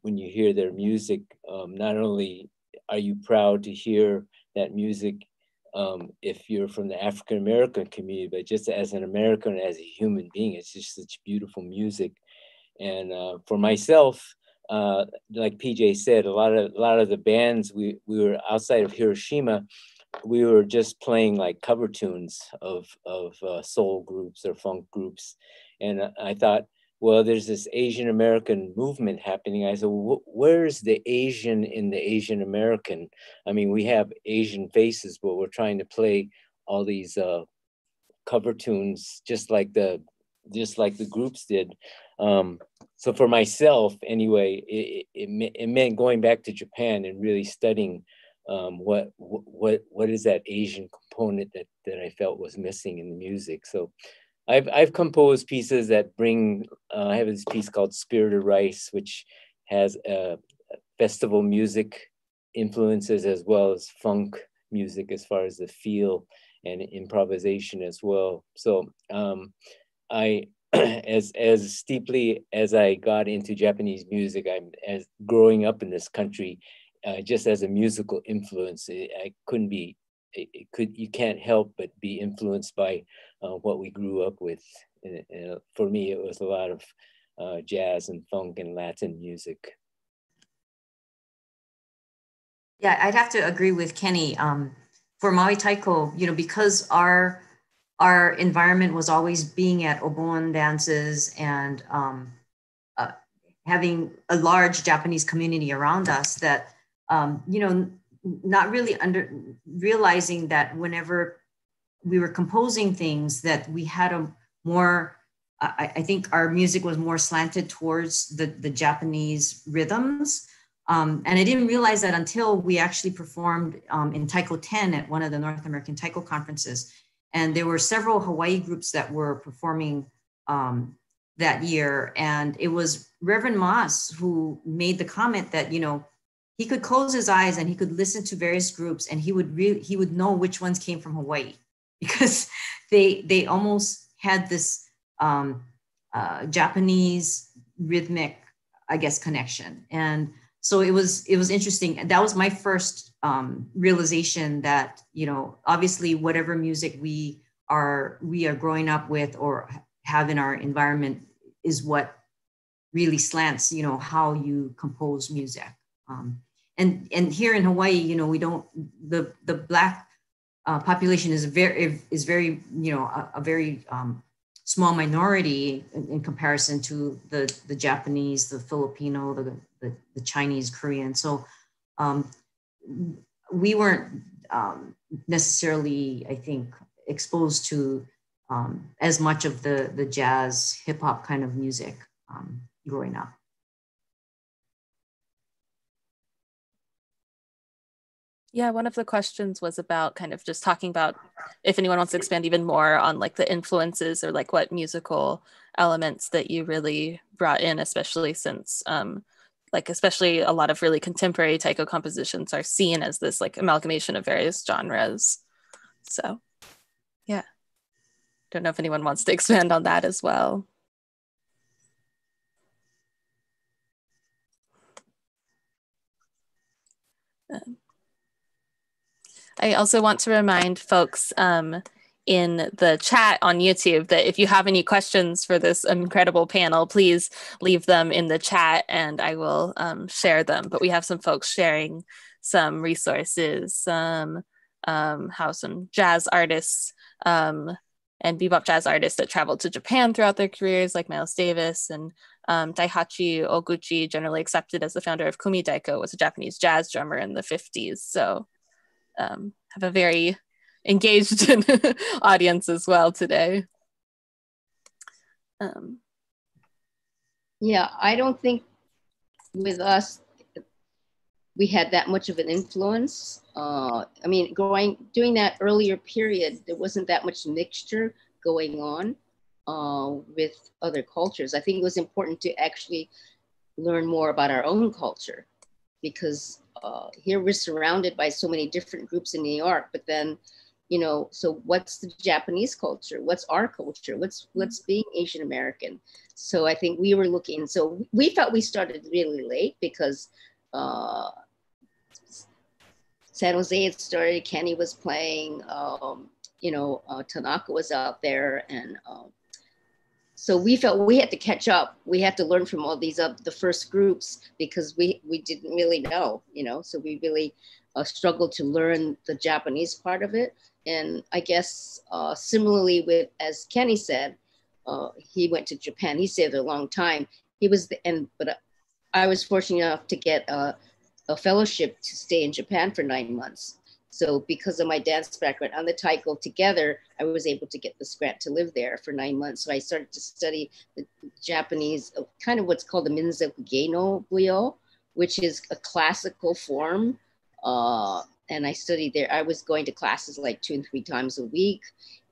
when you hear their music, not only are you proud to hear that music if you're from the African-American community, but just as an American, as a human being, it's just such beautiful music. And for myself, like PJ said, a lot of the bands, we were outside of Hiroshima, we were just playing like cover tunes of soul groups or funk groups. And I thought, well, there's this Asian American movement happening. I said, well, where's the Asian in the Asian American? I mean, we have Asian faces, but we're trying to play all these cover tunes, just like the groups did. So for myself, anyway, it meant going back to Japan and really studying what is that Asian component that I felt was missing in the music. So I've composed pieces that bring, I have this piece called Spirited Rice, which has festival music influences as well as funk music as far as the feel and improvisation as well. So I, as steeply as I got into Japanese music, as growing up in this country, just as a musical influence, I couldn't be, it could, you can't help but be influenced by what we grew up with. And for me, it was a lot of jazz and funk and Latin music. Yeah, I'd have to agree with Kenny. For Maui Taiko, you know, because our environment was always being at Obon dances and having a large Japanese community around us, that, you know, not really realizing that whenever we were composing things, that we had a more, I think our music was more slanted towards the Japanese rhythms. And I didn't realize that until we actually performed in Taiko 10 at one of the North American Taiko conferences. And there were several Hawaii groups that were performing that year. And it was Reverend Moss who made the comment that, you know, he could close his eyes and he could listen to various groups and he would know which ones came from Hawaii, because they almost had this Japanese rhythmic, I guess, connection. And so it was interesting. That was my first realization that, you know, obviously whatever music we are growing up with or have in our environment is what really slants, you know, how you compose music. And here in Hawaii, you know, we don't, the Black population is very, you know, a very small minority in comparison to the Japanese, the Filipino, the Chinese, Korean. So we weren't necessarily, I think, exposed to as much of the jazz, hip hop kind of music growing up. Yeah, one of the questions was about kind of just talking about if anyone wants to expand even more on like the influences or like what musical elements that you really brought in, especially since like especially a lot of really contemporary Taiko compositions are seen as this like amalgamation of various genres. So yeah, don't know if anyone wants to expand on that as well. I also want to remind folks in the chat on YouTube that if you have any questions for this incredible panel, please leave them in the chat and I will share them. But we have some folks sharing some resources, how some jazz artists and bebop jazz artists that traveled to Japan throughout their careers, like Miles Davis and Daihachi Oguchi, generally accepted as the founder of Kumi Daiko, was a Japanese jazz drummer in the 50s. So have a very engaged audience as well today. Yeah, I don't think with us, we had that much of an influence. I mean, during that earlier period, there wasn't that much mixture going on with other cultures. I think it was important to actually learn more about our own culture, because here we're surrounded by so many different groups in New York, but then, you know, so what's the Japanese culture? What's our culture? What's being Asian American? So I think we were looking, so we felt we started really late because San Jose had started, Kenny was playing, you know, Tanaka was out there. And so we felt we had to catch up. We had to learn from all these the first groups, because we didn't really know, you know, so we really struggled to learn the Japanese part of it. And I guess similarly with, as Kenny said, he went to Japan. He stayed there a long time. He was, but I was fortunate enough to get a fellowship to stay in Japan for 9 months. So because of my dance background and the Taiko together, I was able to get this grant to live there for 9 months. So I started to study the Japanese, kind of what's called the Minzokuge no Buyo, which is a classical form. And I studied there. I was going to classes like 2 and 3 times a week.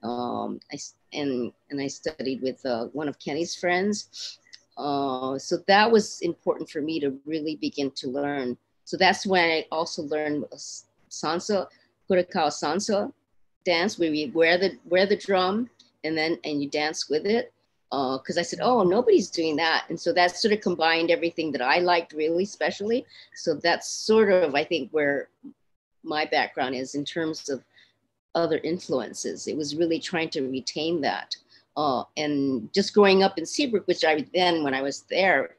And I studied with one of Kenny's friends. So that was important for me to really begin to learn. So that's when I also learned sansa, Kurakawa sansa dance, where we wear the drum and you dance with it. Because I said, oh, nobody's doing that. And so that sort of combined everything that I liked really specially. So that's sort of, I think, where my background is in terms of other influences. It was really trying to retain that. And just growing up in Seabrook, which I then, when I was there,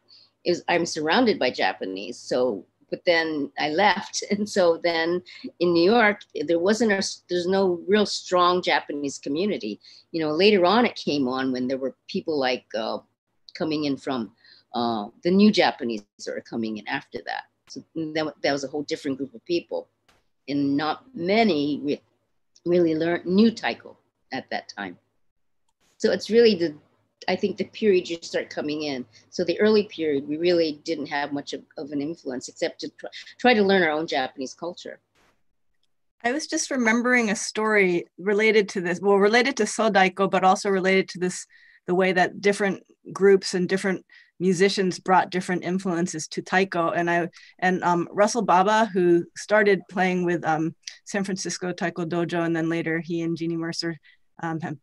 I'm surrounded by Japanese. So but then I left. And so then in New York, there's no real strong Japanese community. You know, later on it came on when there were people like coming in from the new Japanese that are coming in after that. So that was a whole different group of people. And not many really learned new Taiko at that time. So it's really I think the period you start coming in. So the early period, we really didn't have much of an influence except to try to learn our own Japanese culture. I was just remembering a story related to this, well, related to Soh Daiko, but also related to this, the way that different groups and different musicians brought different influences to Taiko. And Russell Baba, who started playing with San Francisco Taiko Dojo, and then later he and Jeannie Mercer,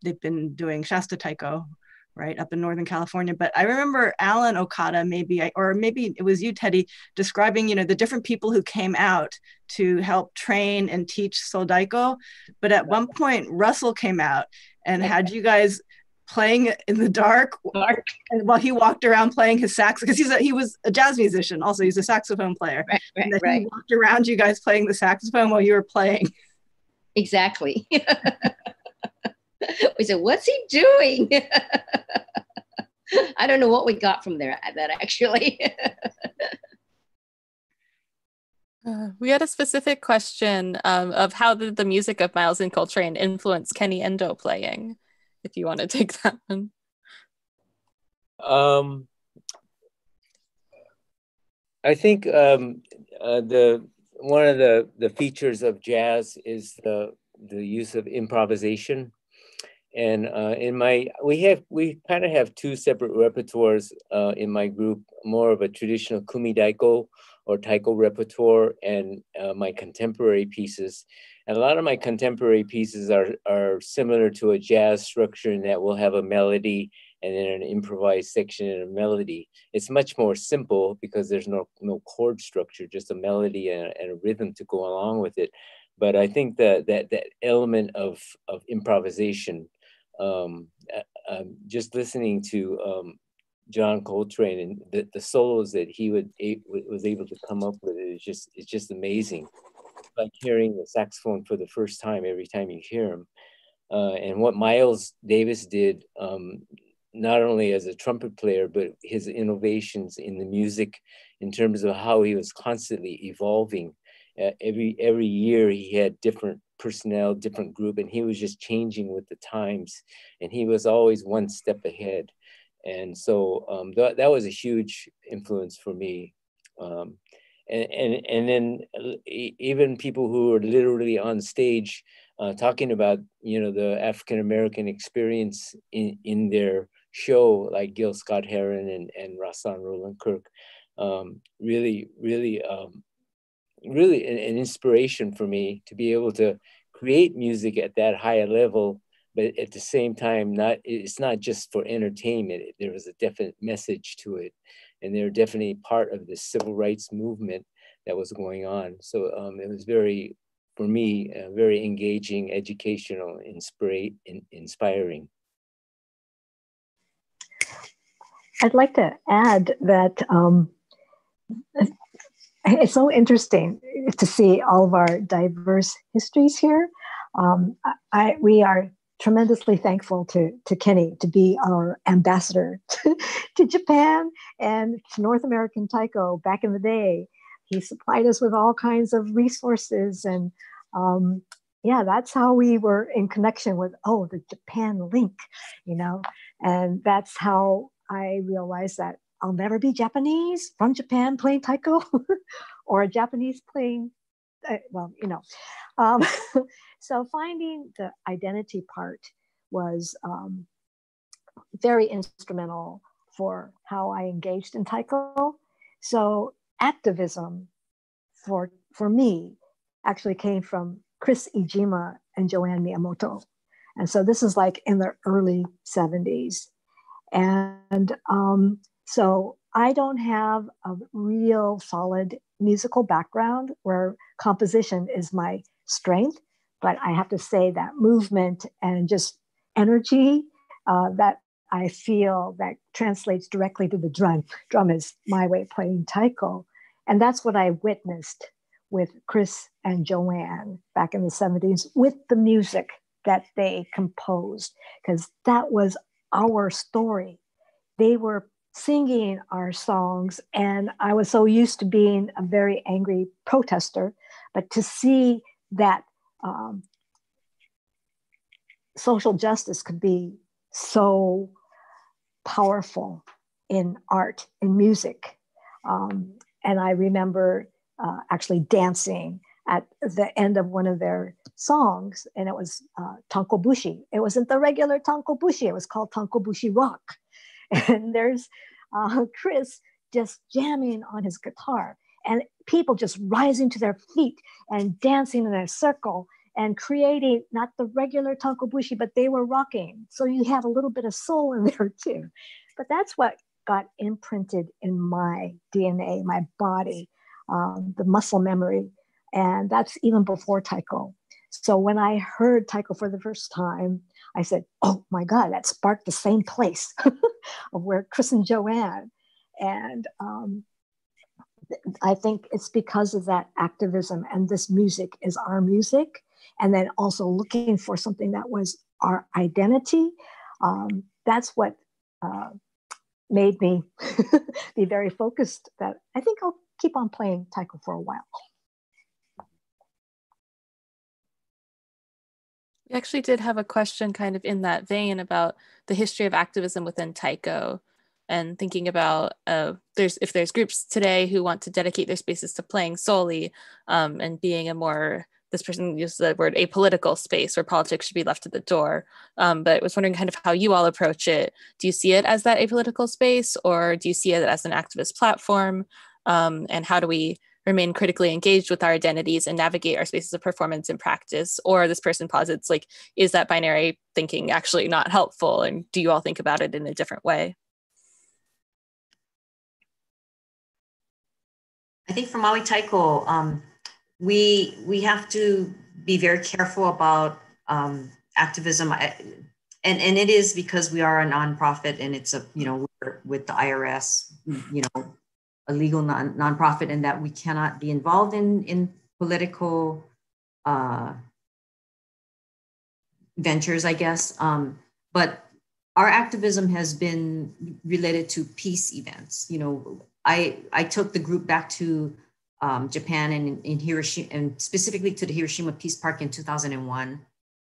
they've been doing Shasta Taiko, right, up in Northern California. But I remember Alan Okada, maybe it was you, Teddy, describing, you know, the different people who came out to help train and teach Soh Daiko. But at one point, Russell came out and had you guys playing in the dark. And while he walked around playing his sax, because he was a jazz musician also, he's a saxophone player. Right. He walked around you guys playing the saxophone while you were playing. Exactly. We said, what's he doing? I don't know what we got from there, that actually. We had a specific question of how did the music of Miles and Coltrane influence Kenny Endo playing, if you want to take that one. I think one of the features of jazz is the use of improvisation. And we kind of have two separate repertoires in my group, more of a traditional Kumi Daiko or Taiko repertoire, and my contemporary pieces. And a lot of my contemporary pieces are similar to a jazz structure in that we'll have a melody and then an improvised section and a melody. It's much more simple because there's no chord structure, just a melody and a rhythm to go along with it. But I think that element of improvisation, just listening to John Coltrane and the solos that he was able to come up with, it's just amazing. It's like hearing the saxophone for the first time every time you hear him. And what Miles Davis did, not only as a trumpet player, but his innovations in the music in terms of how he was constantly evolving. Every year he had different personnel, different group, and he was just changing with the times, and he was always one step ahead. And so that was a huge influence for me. And then even people who are literally on stage talking about, you know, the African-American experience in their show, like Gil Scott-Heron and Rahsaan Roland Kirk, really an inspiration for me to be able to create music at that higher level, but at the same time, it's not just for entertainment. There was a definite message to it, and they're definitely part of the civil rights movement that was going on. So it was very, for me, very engaging, educational, inspiring. I'd like to add that it's so interesting to see all of our diverse histories here. We are tremendously thankful to Kenny to be our ambassador to Japan and to North American Taiko back in the day. He supplied us with all kinds of resources, and yeah, that's how we were in connection with, oh, the Japan link, you know, and that's how I realized that I'll never be Japanese from Japan playing Taiko or a Japanese playing, well, you know. So finding the identity part was very instrumental for how I engaged in Taiko. So activism for me actually came from Chris Ijima and Joanne Miyamoto. And so this is like in the early 70s. And so I don't have a real solid musical background where composition is my strength, but I have to say that movement and just energy that I feel that translates directly to the drum is my way of playing Taiko. And that's what I witnessed with Chris and Joanne back in the 70s with the music that they composed, because that was our story. They were singing our songs, and I was so used to being a very angry protester, but to see that social justice could be so powerful in art, in music. And I remember actually dancing at the end of one of their songs, and it was Tankobushi. It wasn't the regular Tankobushi, it was called Tankobushi Rock. And there's Chris just jamming on his guitar, and people just rising to their feet and dancing in a circle and creating not the regular Tankobushi, but they were rocking. So you had a little bit of soul in there too. But that's what got imprinted in my DNA, my body, the muscle memory. And that's even before Taiko. So when I heard Taiko for the first time, I said, oh my God, that sparked the same place of where Chris and Joanne. And I think it's because of that activism, and this music is our music. And then also looking for something that was our identity. That's what made me be very focused that I think I'll keep on playing Taiko for a while. We actually did have a question kind of in that vein about the history of activism within Taiko, and thinking about if there's groups today who want to dedicate their spaces to playing solely and being a more, this person used the word apolitical space where politics should be left at the door. But I was wondering kind of how you all approach it. Do you see it as that apolitical space, or do you see it as an activist platform? And how do we remain critically engaged with our identities and navigate our spaces of performance and practice? Or this person posits, like, is that binary thinking actually not helpful? And do you all think about it in a different way? I think for Maui Taiko, we have to be very careful about activism, and it is because we are a nonprofit, and it's a, you know, we're with the IRS, you know, a legal nonprofit, and that we cannot be involved in political ventures, I guess. But our activism has been related to peace events. You know, I took the group back to Japan and in Hiroshima, and specifically to the Hiroshima Peace Park in 2001.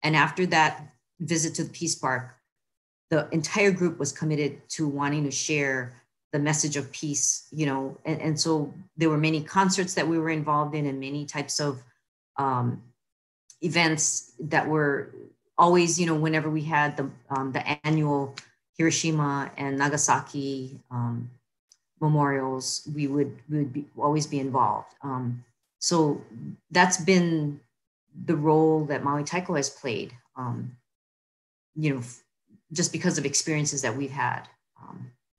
And after that visit to the Peace Park, the entire group was committed to wanting to share the message of peace, you know, and so there were many concerts that we were involved in, and many types of events that were always, you know, whenever we had the annual Hiroshima and Nagasaki memorials, we would always be involved. So that's been the role that Maui Taiko has played, you know, just because of experiences that we've had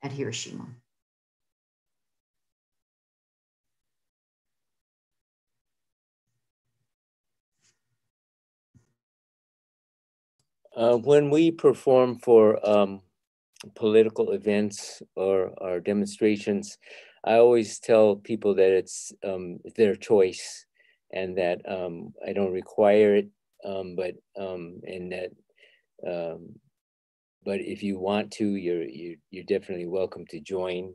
at Hiroshima. When we perform for political events or demonstrations, I always tell people that it's their choice, and that I don't require it, but if you want to, you're definitely welcome to join.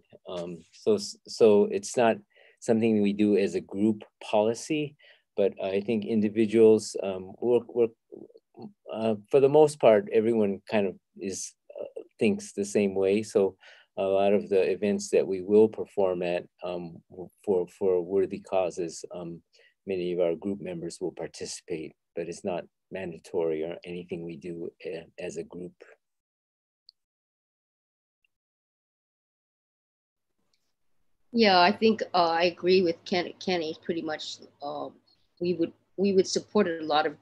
So it's not something we do as a group policy, but I think individuals for the most part, everyone kind of is thinks the same way. So a lot of the events that we will perform at for worthy causes, many of our group members will participate, but it's not mandatory or anything we do as a group. Yeah, I think I agree with Kenny pretty much. We would support a lot of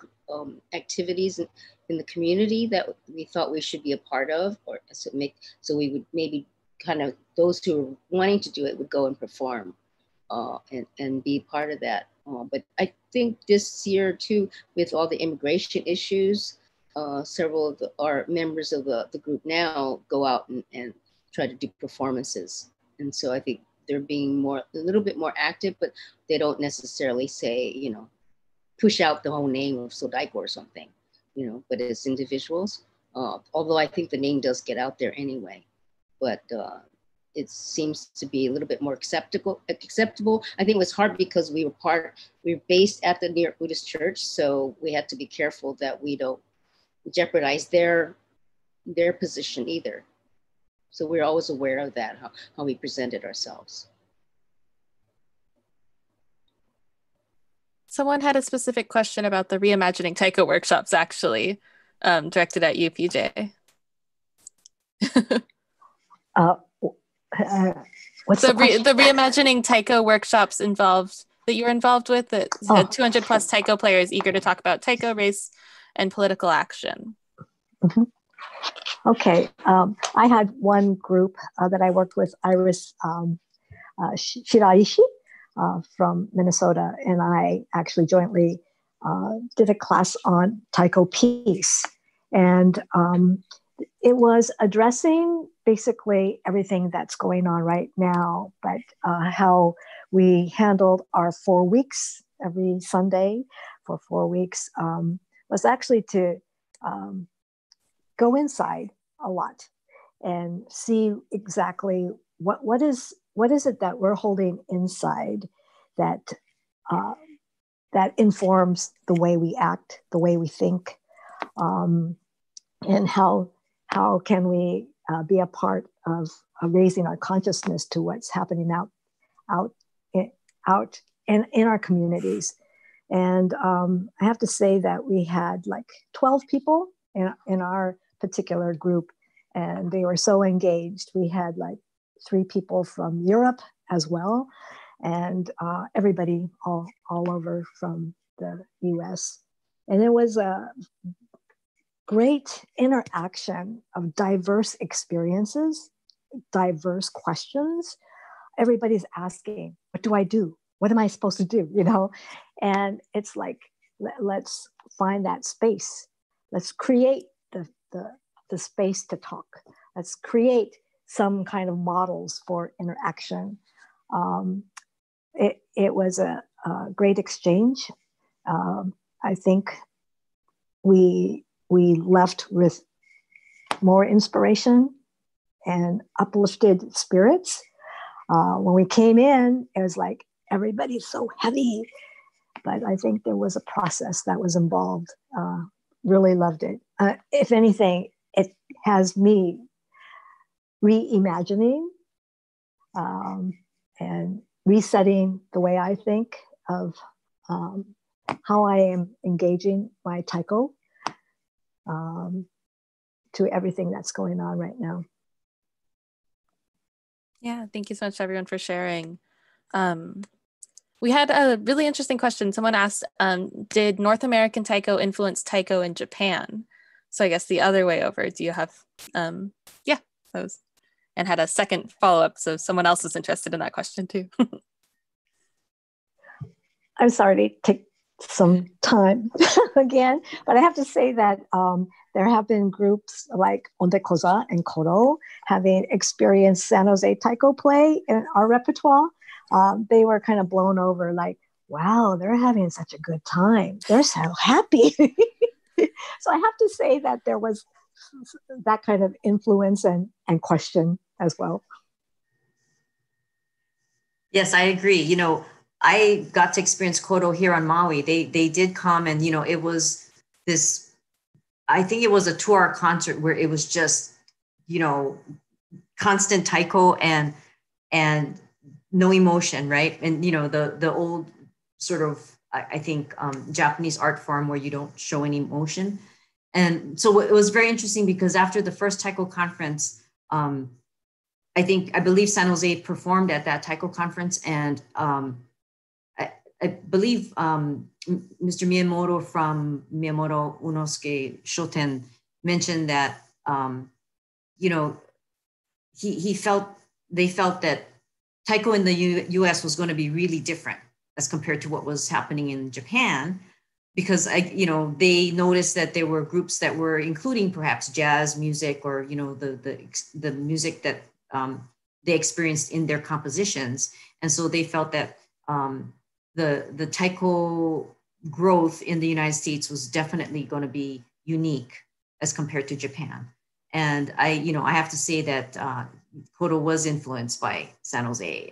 activities in the community that we thought we should be a part of, or so we would maybe kind of, those who were wanting to do it would go and perform and be part of that. But I think this year too, with all the immigration issues, several of our members of the group now go out and try to do performances. And so I think they're being a little bit more active, but they don't necessarily say, you know, push out the whole name of Soh Daiko or something, you know, but as individuals, although I think the name does get out there anyway, but it seems to be a little bit more acceptable. I think it was hard because we were based at the New York Buddhist Church, so we had to be careful that we don't jeopardize their position either. So we're always aware of that, how we presented ourselves. Someone had a specific question about the reimagining Taiko workshops, actually, directed at you, PJ. What's the reimagining Taiko workshops that you were involved with that had 200 plus Taiko players eager to talk about Taiko, race, and political action. Mm-hmm. Okay, I had one group that I worked with, Iris Shiraishi from Minnesota, and I actually jointly did a class on Taiko PEACE. And it was addressing basically everything that's going on right now, but how we handled our 4 weeks every Sunday for 4 weeks was actually to go inside a lot and see exactly what is it that we're holding inside that that informs the way we act, the way we think, and how can we be a part of raising our consciousness to what's happening out in our communities. And I have to say that we had like 12 people in our particular group, and they were so engaged. We had like 3 people from Europe as well, and everybody all over from the US. And it was a great interaction of diverse experiences, diverse questions. Everybody's asking, what do I do? What am I supposed to do, you know? And it's like, let's find that space. Let's create the space to talk. Let's create some kind of models for interaction. It was a great exchange. I think we left with more inspiration and uplifted spirits. When we came in, it was like, everybody's so heavy. But I think there was a process that was involved. Really loved it. If anything, it has me reimagining and resetting the way I think of how I am engaging my Taiko to everything that's going on right now. Yeah, thank you so much, everyone, for sharing. We had a really interesting question. Someone asked, did North American Taiko influence Taiko in Japan? So I guess the other way over, do you have, yeah, those. And had a second follow-up, so someone else is interested in that question too. I'm sorry to take some time again, but I have to say that there have been groups like Onde Koza and Kodo having experienced San Jose Taiko play in our repertoire. They were kind of blown over, like, wow, they're having such a good time. They're so happy. So I have to say that there was that kind of influence and question as well. Yes, I agree. You know, I got to experience Kodo here on Maui. They did come, and, you know, it was this, I think it was a 2-hour concert where it was just, you know, constant Taiko and no emotion, right? And, you know, the old sort of, I think, Japanese art form where you don't show any emotion. And so it was very interesting because after the first Taiko conference, I believe San Jose performed at that Taiko conference. And I believe Mr. Miyamoto from Miyamoto Unosuke Shoten mentioned that, you know, they felt that Taiko in the U.S. was going to be really different as compared to what was happening in Japan, because they noticed that there were groups that were including perhaps jazz music or the music that they experienced in their compositions. And so they felt that the taiko growth in the United States was definitely going to be unique as compared to Japan. And I have to say that Kodo was influenced by San Jose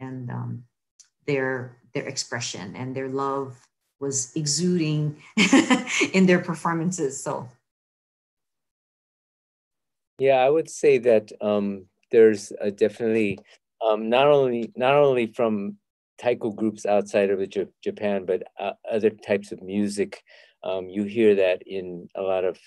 and their expression, and their love was exuding in their performances. So, yeah, I would say that there's definitely not only from taiko groups outside of Japan, but other types of music. You hear that in a lot of,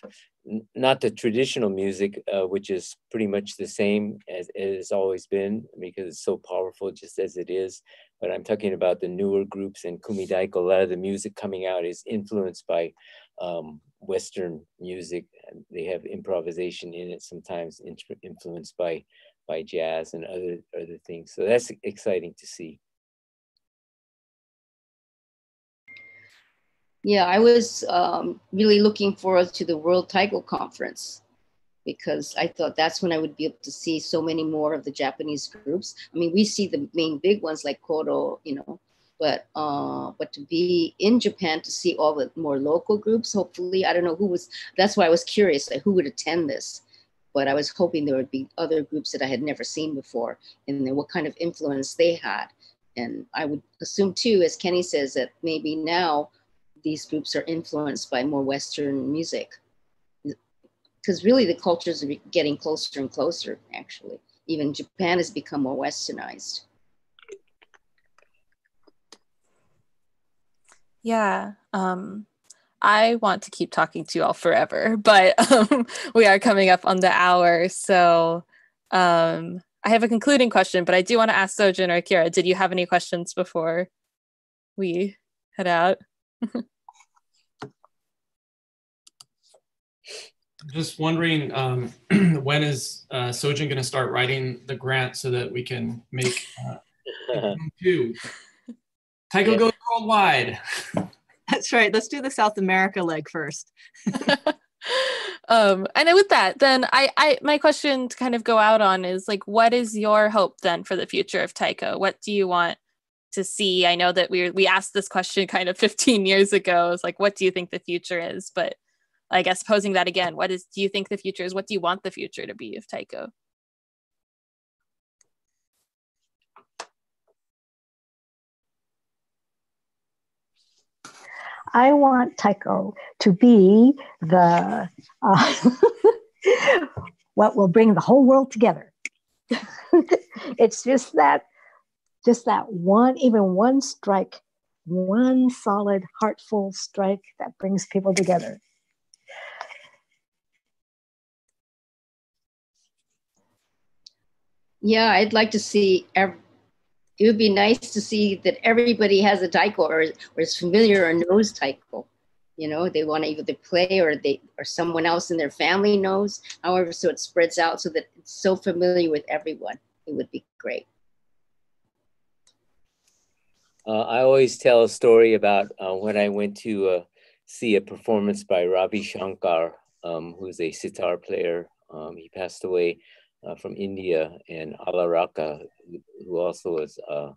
not the traditional music, which is pretty much the same as it has always been, because it's so powerful just as it is. But I'm talking about the newer groups and Kumidaiko. A lot of the music coming out is influenced by Western music. They have improvisation in it, sometimes influenced by jazz and other things. So that's exciting to see. Yeah, I was really looking forward to the World Taiko Conference, because I thought that's when I would be able to see so many more of the Japanese groups. I mean, we see the main big ones like Kodo, but to be in Japan to see all the more local groups, hopefully, I don't know who was, that's why I was curious, like, who would attend this, but I was hoping there would be other groups that I had never seen before, and then what kind of influence they had. And I would assume too, as Kenny says, that maybe now these groups are influenced by more Western music, because really the cultures are getting closer and closer, actually. Even Japan has become more Westernized. Yeah, I want to keep talking to you all forever, but we are coming up on the hour. So I have a concluding question, but I do want to ask Sojin or Akira, did you have any questions before we head out? Just wondering, when is Sojin going to start writing the grant so that we can make two? Taiko goes worldwide. That's right. Let's do the South America leg first. And with that, then my question to kind of go out on is, like, what is your hope then for the future of Taiko? What do you want to see? I know that we asked this question kind of 15 years ago. It's like, what do you think the future is? But I guess posing that again, do you think the future is? What do you want the future to be of Taiko? I want Taiko to be the, what will bring the whole world together. It's just that one, even one strike, one solid, heartful strike that brings people together. Yeah, I'd like to see, it would be nice to see that everybody has a taiko or is familiar or knows taiko. You know, they want to either play or someone else in their family knows, however, so it spreads out so that it's so familiar with everyone. It would be great. I always tell a story about when I went to see a performance by Ravi Shankar, who's a sitar player. He passed away. From India, and Alaraka, who also was an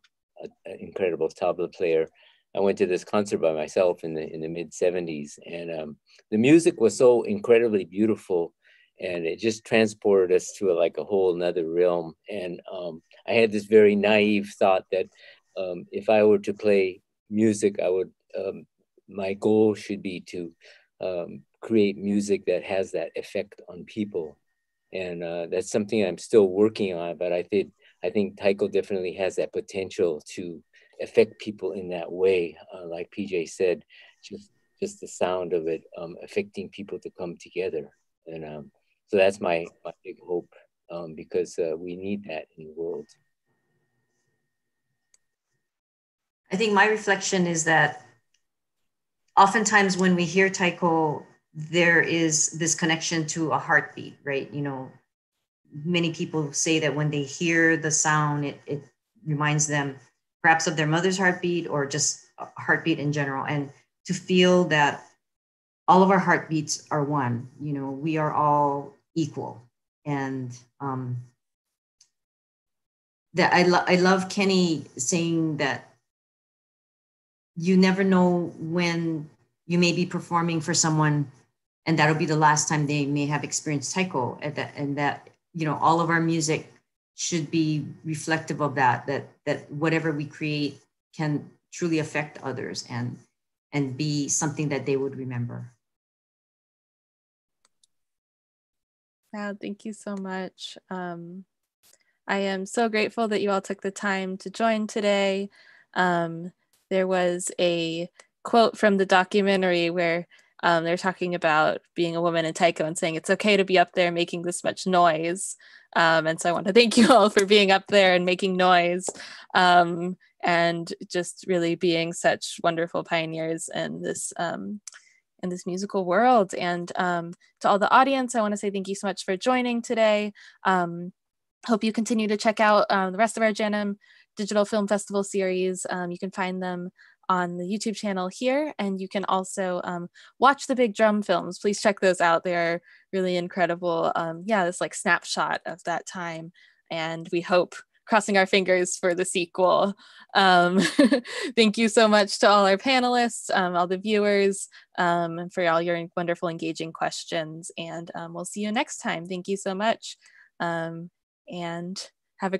incredible tabla player. I went to this concert by myself in the mid 70s, and the music was so incredibly beautiful, and it just transported us to a whole another realm. And I had this very naive thought that if I were to play music, I would. My goal should be to create music that has that effect on people. And that's something I'm still working on, but I think Taiko definitely has that potential to affect people in that way. Like PJ said, just the sound of it affecting people to come together. And so that's my big hope, because we need that in the world. I think my reflection is that oftentimes when we hear Taiko, there is this connection to a heartbeat, right? You know, many people say that when they hear the sound, it reminds them perhaps of their mother's heartbeat or just a heartbeat in general. And to feel that all of our heartbeats are one, you know, we are all equal. And that I love Kenny saying that you never know when you may be performing for someone and that'll be the last time they may have experienced Taiko, and that, you know, all of our music should be reflective of that, that whatever we create can truly affect others and be something that they would remember. Wow, thank you so much. I am so grateful that you all took the time to join today. There was a quote from the documentary where they're talking about being a woman in Taiko and saying it's okay to be up there making this much noise. And so I want to thank you all for being up there and making noise and just really being such wonderful pioneers in this musical world. And to all the audience, I want to say thank you so much for joining today. Hope you continue to check out the rest of our JANM Digital Film Festival series. You can find them on the YouTube channel here, and you can also watch the Big Drum films. Please check those out. They are really incredible. Yeah, this like snapshot of that time, and we hope, crossing our fingers for the sequel. Thank you so much to all our panelists, all the viewers, and for all your wonderful engaging questions, and we'll see you next time. Thank you so much. And